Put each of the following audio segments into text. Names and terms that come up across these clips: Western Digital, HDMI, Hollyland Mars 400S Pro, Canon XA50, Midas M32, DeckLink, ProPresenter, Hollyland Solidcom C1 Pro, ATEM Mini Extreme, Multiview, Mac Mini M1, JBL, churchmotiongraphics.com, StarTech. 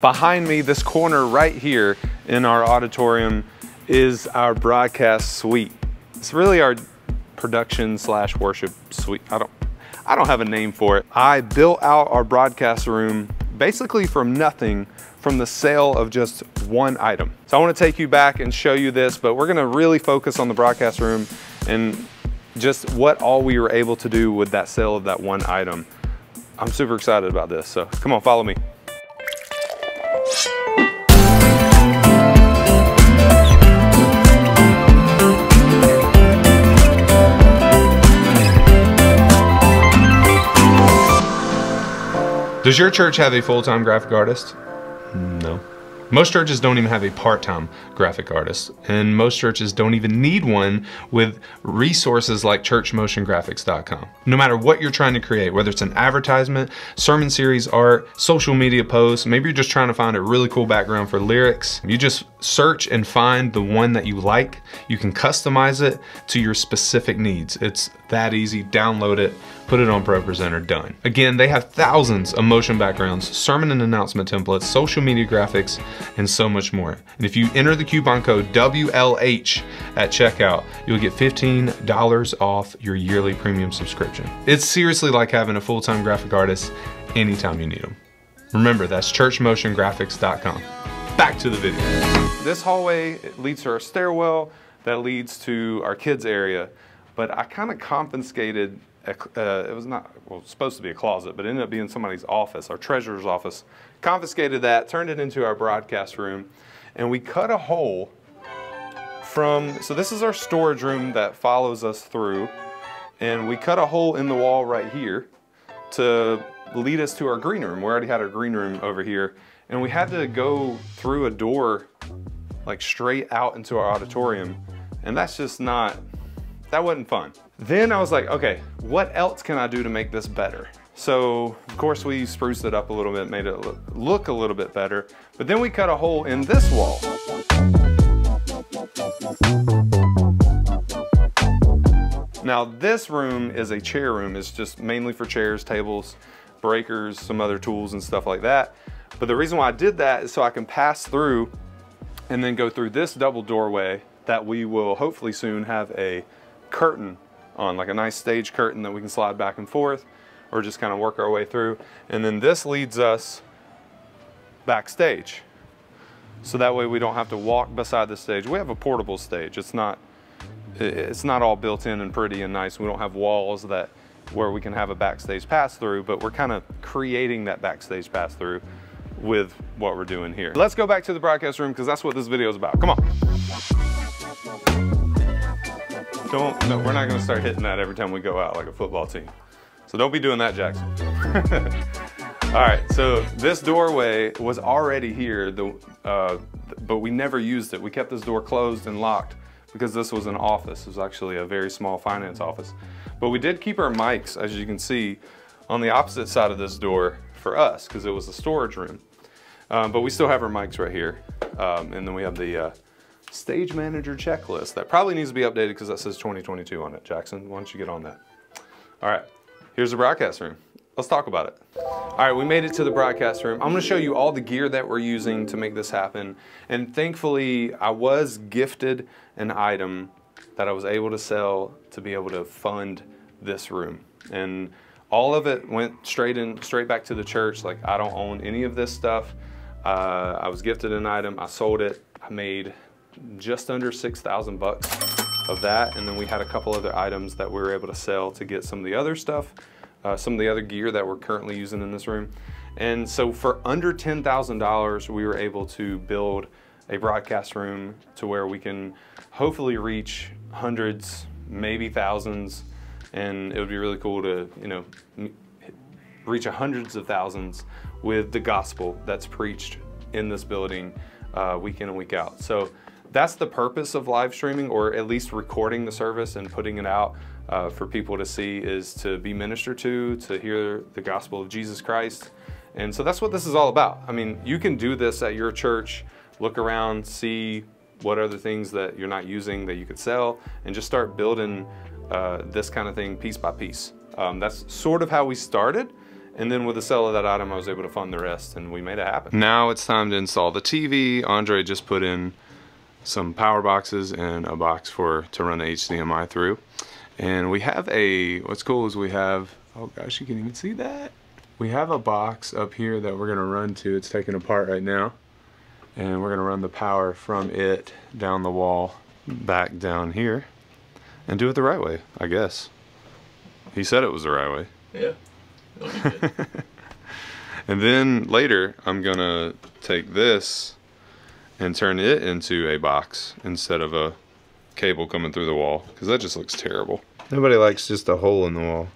Behind me, this corner right here in our auditorium is our broadcast suite. It's really our production slash worship suite. I don't have a name for it. I built out our broadcast room basically from nothing, from the sale of just one item. So I want to take you back and show you this, but we're going to really focus on the broadcast room and just what all we were able to do with that sale of that one item. I'm super excited about this, so come on, follow me. Does your church have a full-time graphic artist? No. Most churches don't even have a part-time graphic artist, and most churches don't even need one with resources like churchmotiongraphics.com. No matter what you're trying to create, whether it's an advertisement, sermon series, art, social media posts, maybe you're just trying to find a really cool background for lyrics, you just search and find the one that you like. You can customize it to your specific needs. It's that easy. Download it. Put it on ProPresenter, done. Again, they have thousands of motion backgrounds, sermon and announcement templates, social media graphics, and so much more. And if you enter the coupon code WLH at checkout, you'll get $15 off your yearly premium subscription. It's seriously like having a full-time graphic artist anytime you need them. Remember, that's churchmotiongraphics.com. Back to the video. This hallway leads to our stairwell that leads to our kids area, but I kind of confiscated it was not, well, it's supposed to be a closet, but it ended up being somebody's office, our treasurer's office. Confiscated that, turned it into our broadcast room, and we cut a hole from, so this is our storage room that follows us through, and we cut a hole in the wall right here to lead us to our green room. We already had our green room over here, and we had to go through a door like straight out into our auditorium, and that's just not, that wasn't fun. Then I was like, okay, what else can I do to make this better? So of course we spruced it up a little bit, made it look a little bit better, but then we cut a hole in this wall. Now this room is a chair room. It's just mainly for chairs, tables, breakers, some other tools and stuff like that. But the reason why I did that is so I can pass through and then go through this double doorway that we will hopefully soon have a curtain on, like a nice stage curtain that we can slide back and forth or just kind of work our way through. And then this leads us backstage. So that way we don't have to walk beside the stage. We have a portable stage. It's not all built in and pretty and nice. We don't have walls that where we can have a backstage pass through, but we're kind of creating that backstage pass through with what we're doing here. Let's go back to the broadcast room because that's what this video is about. Come on. Don't, no, we're not gonna start hitting that every time we go out like a football team. So don't be doing that, Jackson. All right, so this doorway was already here, but we never used it. We kept this door closed and locked because this was an office. It was actually a very small finance office. But we did keep our mics, as you can see, on the opposite side of this door for us because it was a storage room. But we still have our mics right here. And then we have the stage manager checklist that probably needs to be updated because that says 2022 on it. Jackson, why don't you get on that? All right, here's the broadcast room. Let's talk about it. All right, we made it to the broadcast room. I'm gonna show you all the gear that we're using to make this happen. And thankfully, I was gifted an item that I was able to sell to be able to fund this room. And all of it went straight back to the church. Like, I don't own any of this stuff. I was gifted an item, I sold it, I made just under 6,000 bucks of that. And then we had a couple other items that we were able to sell to get some of the other stuff, some of the other gear that we're currently using in this room. And so for under $10,000, we were able to build a broadcast room to where we can hopefully reach hundreds, maybe thousands. And it would be really cool to, you know, reach hundreds of thousands with the gospel that's preached in this building week in and week out. So that's the purpose of live streaming, or at least recording the service and putting it out for people to see, is to be ministered to hear the gospel of Jesus Christ. And so that's what this is all about. I mean, you can do this at your church, look around, see what other things that you're not using that you could sell, and just start building this kind of thing piece by piece. That's sort of how we started. And then with the sale of that item, I was able to fund the rest, and we made it happen. Now it's time to install the TV. Andre just put in some power boxes and a box to run the HDMI through. And we have a, what's cool is we have, oh gosh, you can even see that. We have a box up here that we're gonna run to. It's taken apart right now. And we're gonna run the power from it down the wall back down here and do it the right way, I guess. He said it was the right way. Yeah. And then later I'm gonna take this and turn it into a box instead of a cable coming through the wall, because that just looks terrible. Nobody likes just a hole in the wall.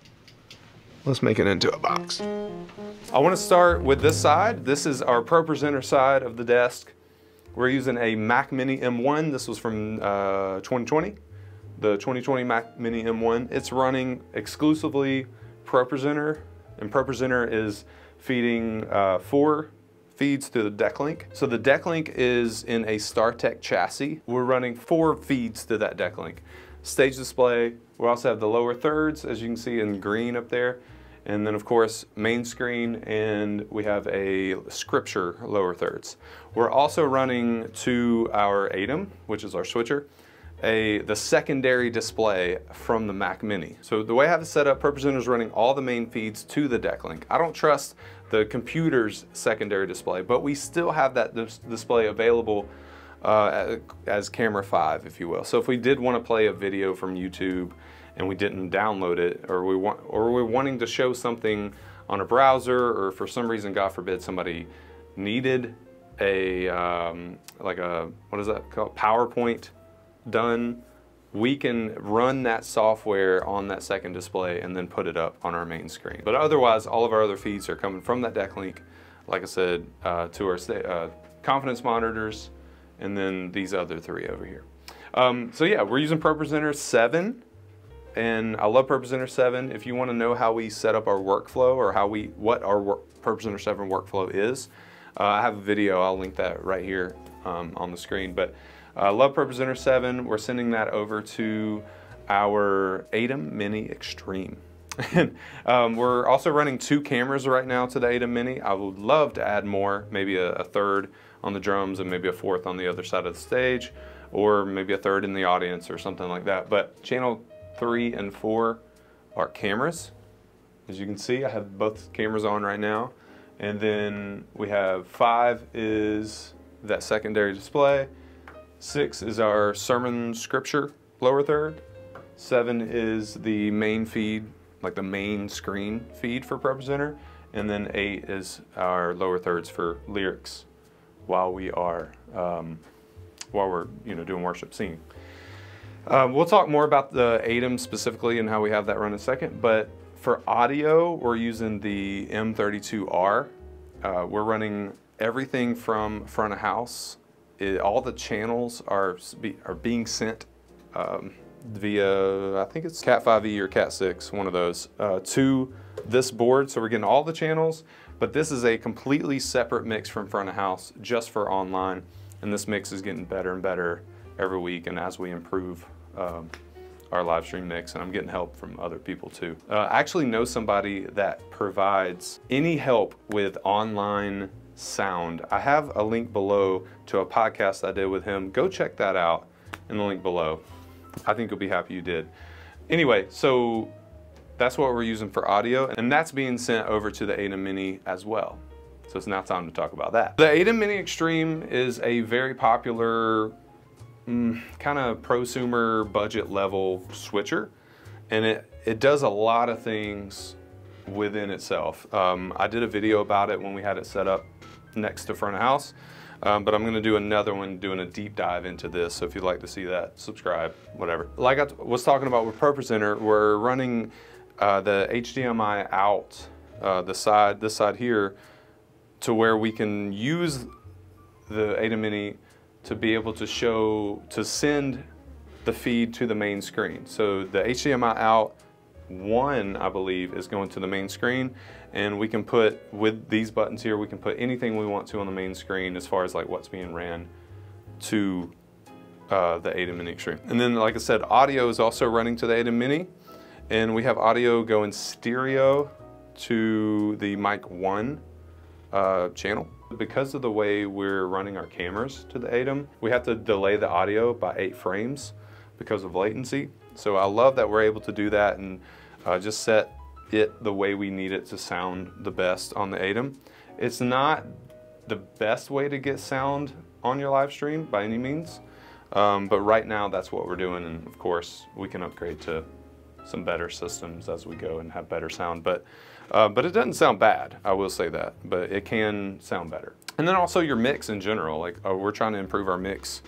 Let's make it into a box. I want to start with this side. This is our ProPresenter side of the desk. We're using a Mac Mini M1. This was from 2020, the 2020 Mac Mini M1. It's running exclusively ProPresenter, and ProPresenter is feeding 4 feeds through the DeckLink. So the DeckLink is in a StarTech chassis. We're running 4 feeds to that DeckLink. Stage display, we also have the lower thirds, as you can see in green up there, and then of course main screen, and we have a scripture lower thirds. We're also running to our ATEM, which is our switcher, the secondary display from the Mac Mini. So the way I have it set up, ProPresenter is running all the main feeds to the DeckLink. I don't trust the computer's secondary display, but we still have that display available as camera 5, if you will. So if we did want to play a video from YouTube and we didn't download it, or we're wanting to show something on a browser, or for some reason, God forbid, somebody needed a like a, what is that called, PowerPoint done, we can run that software on that second display and then put it up on our main screen. But otherwise, all of our other feeds are coming from that DeckLink, like I said, to our confidence monitors, and then these other 3 over here. So yeah, we're using ProPresenter 7, and I love ProPresenter 7. If you want to know how we set up our workflow, or how we, what our ProPresenter 7 workflow is, I have a video, I'll link that right here on the screen. But love ProPresenter 7. We're sending that over to our ATEM Mini Extreme. We're also running 2 cameras right now to the ATEM Mini. I would love to add more, maybe a third on the drums, and maybe a 4th on the other side of the stage, or maybe a 3rd in the audience or something like that. But channel 3 and 4 are cameras. As you can see, I have both cameras on right now. And then we have 5 is that secondary display. 6 is our sermon scripture lower third. 7 is the main feed, like the main screen feed for ProPresenter. And then 8 is our lower thirds for lyrics while we are, you know, doing worship singing. We'll talk more about the ATEM specifically and how we have that run in a second. But for audio, we're using the M32R. We're running everything from front of house. All the channels are being sent via, I think it's Cat 5e or Cat 6, one of those, to this board. So we're getting all the channels, but this is a completely separate mix from front of house just for online. And this mix is getting better and better every week, and as we improve our live stream mix, and I'm getting help from other people too. I actually know somebody that provides any help with online sound. I have a link below to a podcast I did with him. Go check that out in the link below. I think you'll be happy you did. Anyway, so that's what we're using for audio, and that's being sent over to the ATEM Mini as well. So it's now time to talk about that. The ATEM Mini Extreme is a very popular kind of prosumer budget level switcher, and it does a lot of things within itself. I did a video about it when we had it set up next to front of house, but I'm gonna do another one doing a deep dive into this. So if you'd like to see that, subscribe, whatever. Like I was talking about with ProPresenter, we're running the HDMI out this side here, to where we can use the ATEM Mini to be able to send the feed to the main screen. So the HDMI out 1, I believe, is going to the main screen, and we can put, with these buttons here, we can put anything we want to on the main screen as far as like what's being ran to the ATEM Mini Extreme. And then, like I said, audio is also running to the ATEM Mini, and we have audio going stereo to the Mic 1 channel. Because of the way we're running our cameras to the ATEM, we have to delay the audio by 8 frames because of latency. So I love that we're able to do that and just set it the way we need it to sound the best on the ATEM. It's not the best way to get sound on your live stream by any means, but right now that's what we're doing, and of course we can upgrade to some better systems as we go and have better sound, but it doesn't sound bad, I will say that, but it can sound better. And then also your mix in general, like we're trying to improve our mix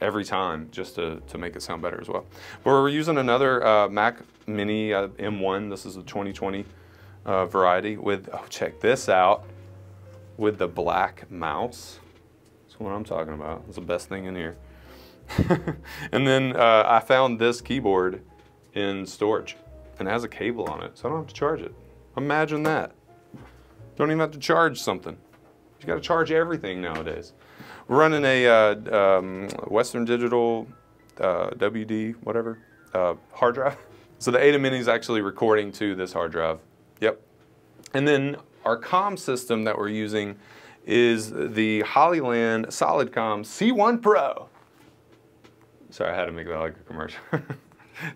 every time just to make it sound better as well. But we're using another Mac Mini M1. This is the 2020 variety with, oh, check this out, with the black mouse. That's what I'm talking about. It's the best thing in here. And then I found this keyboard in storage and it has a cable on it, so I don't have to charge it. Imagine that. Don't even have to charge something. You gotta charge everything nowadays. We're running a Western Digital WD, whatever, hard drive. So the ATEM Mini is actually recording to this hard drive. Yep. And then our comm system that we're using is the Hollyland Solidcom C1 Pro. Sorry, I had to make that like a commercial.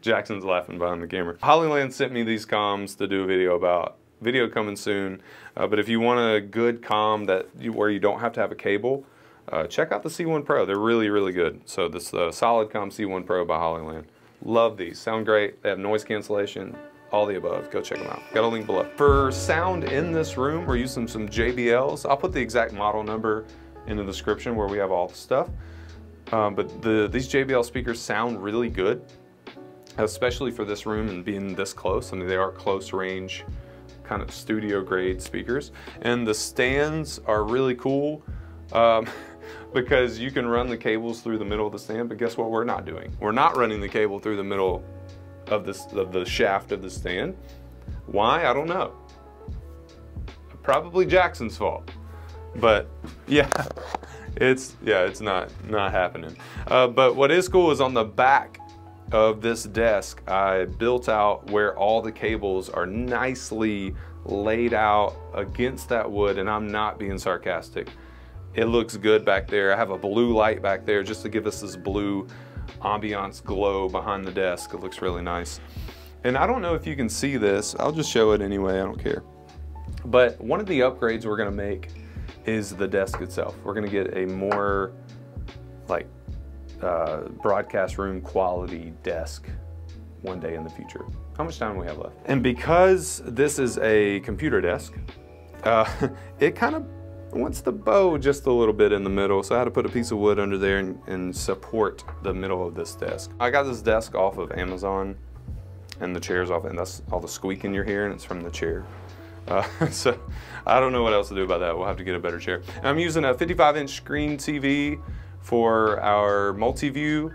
Jackson's laughing behind the camera. Hollyland sent me these comms to do a video about. Video coming soon, but if you want a good comm that where you don't have to have a cable, check out the C1 Pro. They're really, really good. So this Solidcom C1 Pro by Hollyland. Love these. Sound great. They have noise cancellation. All the above. Go check them out. Got a link below. For sound in this room, we're using some JBLs. I'll put the exact model number in the description where we have all the stuff. But these JBL speakers sound really good, especially for this room and being this close. I mean, they are close range, kind of studio grade speakers. And the stands are really cool because you can run the cables through the middle of the stand, but guess what we're not doing? We're not running the cable through the middle of the shaft of the stand. Why? I don't know. Probably Jackson's fault. But yeah, it's not happening. But what is cool is on the back of this desk, I built out where all the cables are nicely laid out against that wood, and I'm not being sarcastic. It looks good back there. I have a blue light back there just to give us this blue ambiance glow behind the desk. It looks really nice. And I don't know if you can see this. I'll just show it anyway, I don't care. But one of the upgrades we're gonna make is the desk itself. We're gonna get a more like broadcast room quality desk one day in the future. How much time do we have left? And because this is a computer desk, it kind of wants the bow just a little bit in the middle, so I had to put a piece of wood under there and support the middle of this desk. I got this desk off of Amazon and the chair's off, and that's all the squeaking you're hearing, it's from the chair. So I don't know what else to do about that. We'll have to get a better chair. And I'm using a 55-inch screen TV for our multi-view,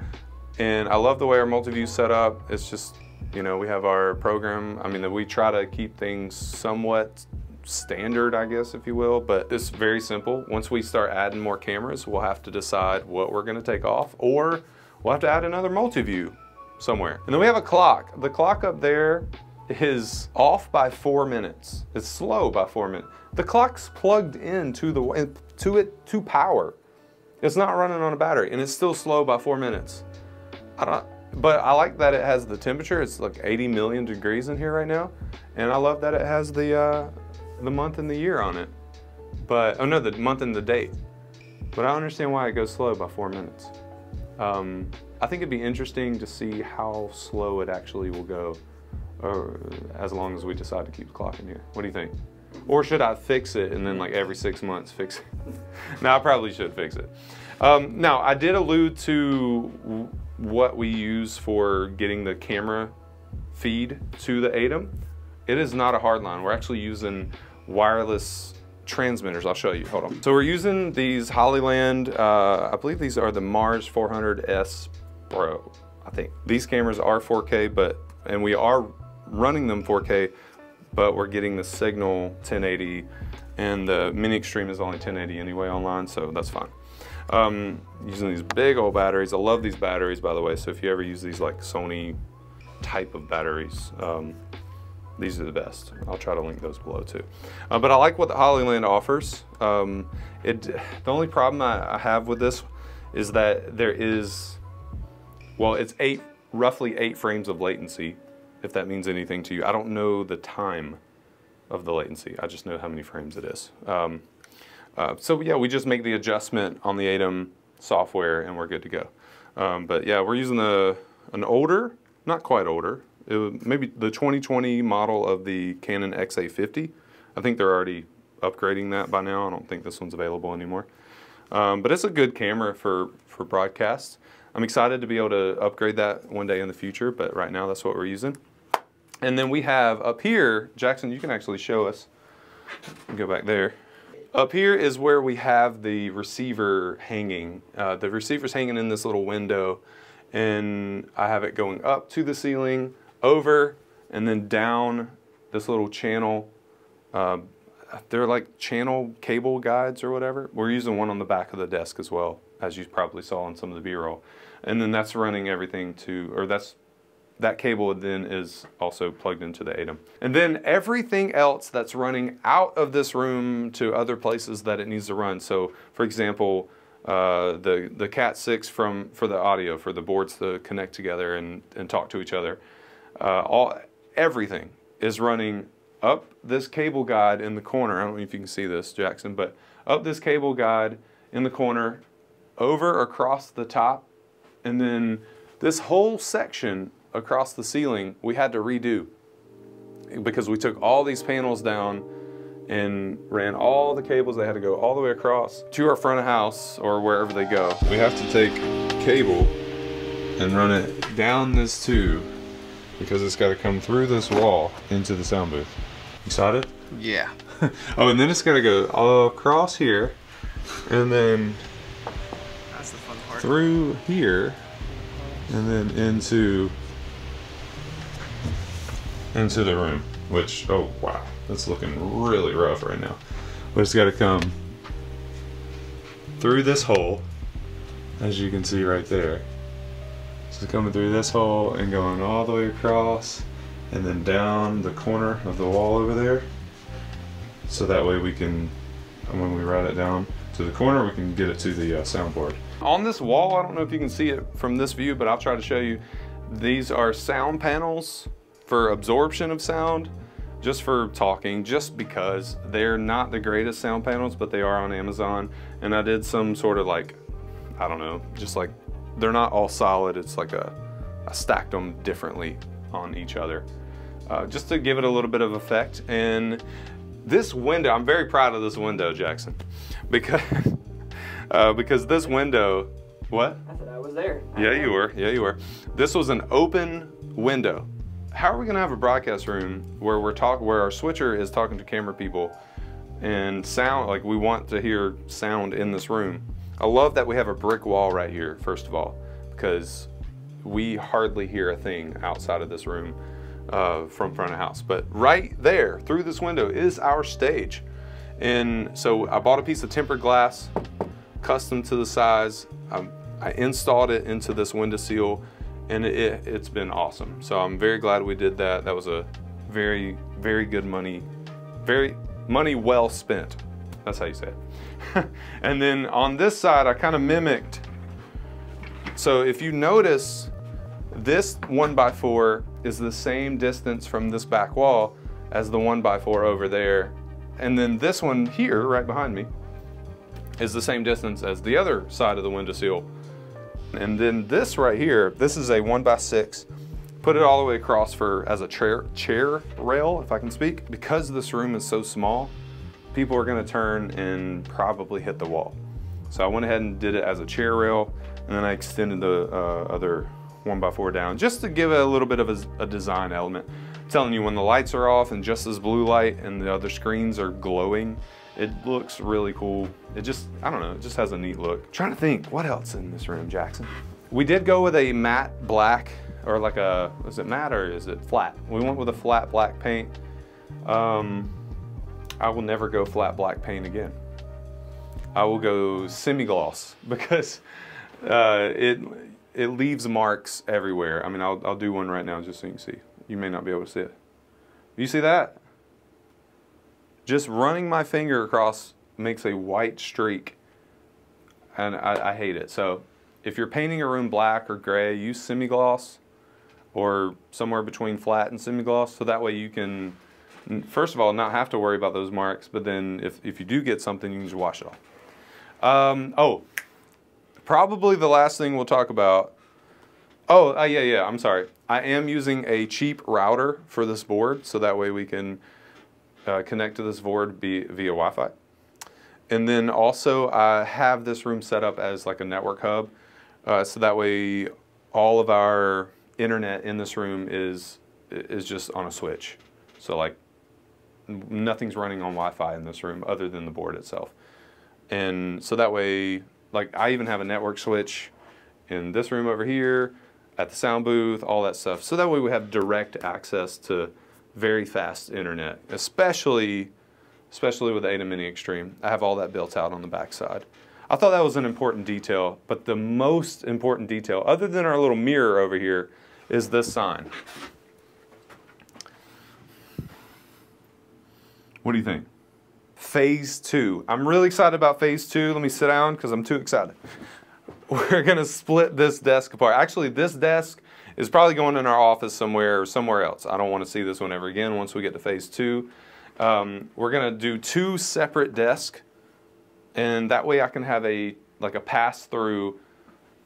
and I love the way our multi-view set up. It's just, you know, we have our program. I mean, we try to keep things somewhat standard, I guess, if you will, but it's very simple. Once we start adding more cameras, we'll have to decide what we're gonna take off, or we'll have to add another multi-view somewhere. And then we have a clock. The clock up there is off by 4 minutes. It's slow by 4 minutes. The clock's plugged in to power. It's not running on a battery, and it's still slow by 4 minutes. But I like that it has the temperature. It's like 80 million degrees in here right now, and I love that it has the month and the year on it. But, oh no, the month and the date. But I understand why it goes slow by 4 minutes. I think it'd be interesting to see how slow it actually will go, or as long as we decide to keep the clock in here. What do you think? Or should I fix it and then like every 6 months fix it? No, I probably should fix it. Now, I did allude to what we use for getting the camera feed to the ATEM. It is not a hard line. We're actually using wireless transmitters. I'll show you, hold on. So we're using these Hollyland, I believe these are the Mars 400S Pro, I think. These cameras are 4K, and we are running them 4K, but we're getting the signal 1080, and the Mini Extreme is only 1080 anyway online, so that's fine. Using these big old batteries. I love these batteries, by the way, so if you ever use these like Sony type of batteries, These are the best. I'll try to link those below too. But I like what the Hollyland offers. The only problem I have with this is that there is, well, it's roughly eight frames of latency, if that means anything to you. I don't know the time of the latency. I just know how many frames it is. So yeah, we just make the adjustment on the ATEM software and we're good to go. But yeah, we're using an older, not quite older, it was maybe the 2020 model of the Canon XA50. I think they're already upgrading that by now. I don't think this one's available anymore. But it's a good camera for broadcasts. I'm excited to be able to upgrade that one day in the future, but right now that's what we're using. And then we have up here, Jackson, you can actually show us. Go back there. Up here is where we have the receiver hanging. The receiver's hanging in this little window, and I have it going up to the ceiling, over, and then down this little channel. They're like channel cable guides or whatever. We're using one on the back of the desk as well, as you probably saw in some of the B-roll. And then that's running everything to, or that cable then is also plugged into the ATEM. And then everything else that's running out of this room to other places that it needs to run. So for example, the Cat6 for the audio, for the boards to connect together and talk to each other. Everything is running up this cable guide in the corner. I don't know if you can see this, Jackson, but up this cable guide in the corner, over across the top, and then this whole section across the ceiling we had to redo because we took all these panels down and ran all the cables. They had to go all the way across to our front of house or wherever they go. We have to take cable and run it down this tube because it's got to come through this wall into the sound booth. Excited? Yeah. Oh, and then it's got to go all across here and then through here and then into the room, which, oh wow, that's looking really rough right now. But it's got to come through this hole, as you can see right there. So it's coming through this hole and going all the way across and then down the corner of the wall over there, so that way we can, when we route it down to the corner, we can get it to the soundboard. On this wall, I don't know if you can see it from this view, but I'll try to show you. These are sound panels for absorption of sound, just for talking, just because they're not the greatest sound panels, but they are on Amazon. And I did some sort of like, I don't know, just like, they're not all solid. It's like I stacked them differently on each other, just to give it a little bit of effect. And this window, I'm very proud of this window, Jackson, because this window, what? I said I was there. Yeah, you were. Yeah, you were. This was an open window. How are we gonna have a broadcast room where where our switcher is talking to camera people and sound, like we want to hear sound in this room? I love that we have a brick wall right here, first of all, because we hardly hear a thing outside of this room from front of house. But right there, through this window, is our stage. And so I bought a piece of tempered glass, custom to the size. I installed it into this window seal, and it's been awesome. So I'm very glad we did that. That was a very, very good money, very money well spent. That's how you say it. And then on this side, I kind of mimicked. So if you notice, this 1x4 is the same distance from this back wall as the 1x4 over there. And then this one here, right behind me, is the same distance as the other side of the window seal. And then this right here, this is a 1x6. Put it all the way across as a chair rail, if I can speak. Because this room is so small, people are gonna turn and probably hit the wall. So I went ahead and did it as a chair rail, and then I extended the other 1x4 down, just to give it a little bit of a design element. I'm telling you, when the lights are off and just this blue light and the other screens are glowing, it looks really cool. It just, I don't know, it just has a neat look. I'm trying to think, what else in this room, Jackson? We did go with a matte black, or like a, is it matte or is it flat? We went with a flat black paint. I will never go flat black paint again. I will go semi-gloss because it leaves marks everywhere. I mean, I'll do one right now just so you can see. You may not be able to see it. You see that? Just running my finger across makes a white streak, and I hate it. So if you're painting a room black or gray, use semi-gloss or somewhere between flat and semi-gloss, so that way you can, first of all, not have to worry about those marks, but then if you do get something, you can just wash it off. Oh, probably the last thing we'll talk about. Oh, yeah, I'm sorry. I am using a cheap router for this board, so that way we can connect to this board via Wi-Fi. And then also I have this room set up as like a network hub, so that way all of our internet in this room is just on a switch. So like nothing's running on Wi-Fi in this room other than the board itself. And so that way, like I even have a network switch in this room over here, at the sound booth, all that stuff. So that way we have direct access to very fast internet, especially with the ATEM Mini Extreme. I have all that built out on the backside. I thought that was an important detail, but the most important detail, other than our little mirror over here, is this sign. What do you think? Phase 2. I'm really excited about phase 2. Let me sit down because I'm too excited. We're gonna split this desk apart. Actually, this desk is probably going in our office somewhere or somewhere else. I don't wanna see this one ever again once we get to phase 2. We're gonna do 2 separate desks, and that way I can have like a pass through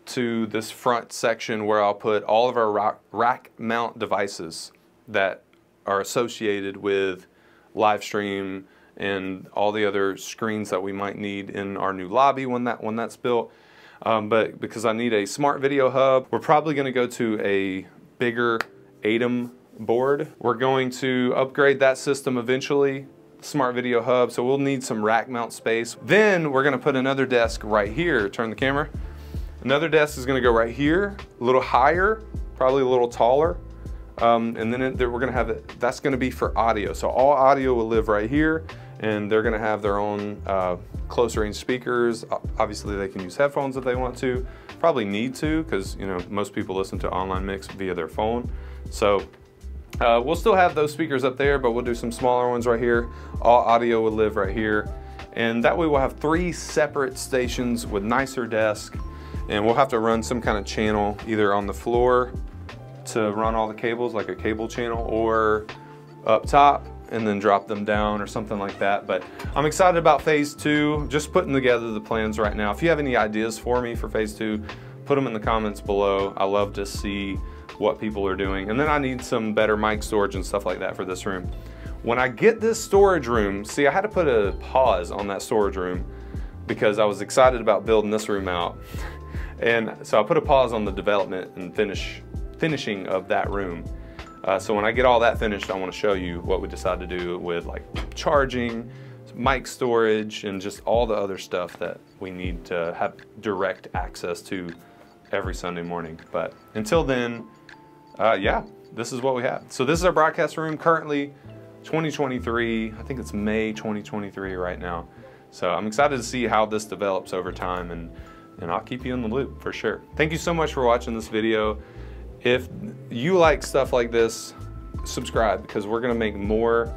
to this front section where I'll put all of our rack mount devices that are associated with live stream and all the other screens that we might need in our new lobby when that's built. But because I need a smart video hub, we're probably going to go to a bigger ATEM board. We're going to upgrade that system eventually, smart video hub, so we'll need some rack mount space. Then we're going to put another desk right here. Turn the camera. Another desk is going to go right here, a little higher, probably a little taller. And then we're going to have it, that's going to be for audio. So all audio will live right here, and they're going to have their own close range speakers. Obviously they can use headphones if they want to, probably need to, because you know most people listen to online mix via their phone. So we'll still have those speakers up there, but we'll do some smaller ones right here. All audio will live right here. And that way we'll have 3 separate stations with nicer desks, and we'll have to run some kind of channel either on the floor to run all the cables, like a cable channel, or up top and then drop them down or something like that. But I'm excited about phase 2, just putting together the plans right now. If you have any ideas for me for phase 2, put them in the comments below. I love to see what people are doing. And then I need some better mic storage and stuff like that for this room. When I get this storage room, see, I had to put a pause on that storage room because I was excited about building this room out. And so I put a pause on the development and finishing of that room. So when I get all that finished, I want to show you what we decide to do with like charging, mic storage, and just all the other stuff that we need to have direct access to every Sunday morning. But until then, yeah, this is what we have. So this is our broadcast room currently, 2023. I think it's May 2023 right now. So I'm excited to see how this develops over time, and I'll keep you in the loop for sure. Thank you so much for watching this video. If you like stuff like this, subscribe, because we're going to make more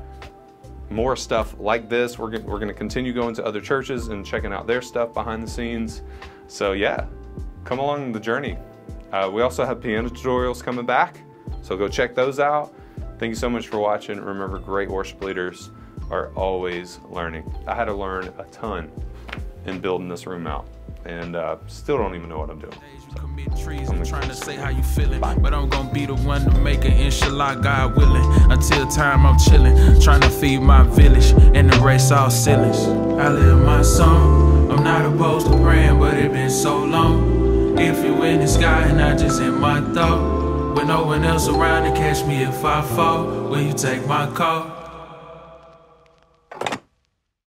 stuff like this. We're going to continue going to other churches and checking out their stuff behind the scenes. So yeah, come along the journey. We also have piano tutorials coming back, so go check those out. Thank you so much for watching. Remember, great worship leaders are always learning. I had to learn a ton in building this room out, and still don't even know what I'm doing. Commit trees and trying to say how you feeling, but I'm gonna be the one to make it, inshallah, God willing. Until time I'm chilling, trying to feed my village and erase all ceilings. I live my song, I'm not opposed to praying, but it been so long. If you in the sky and I just in my thought, with no one else around to catch me if I fall, will you take my call?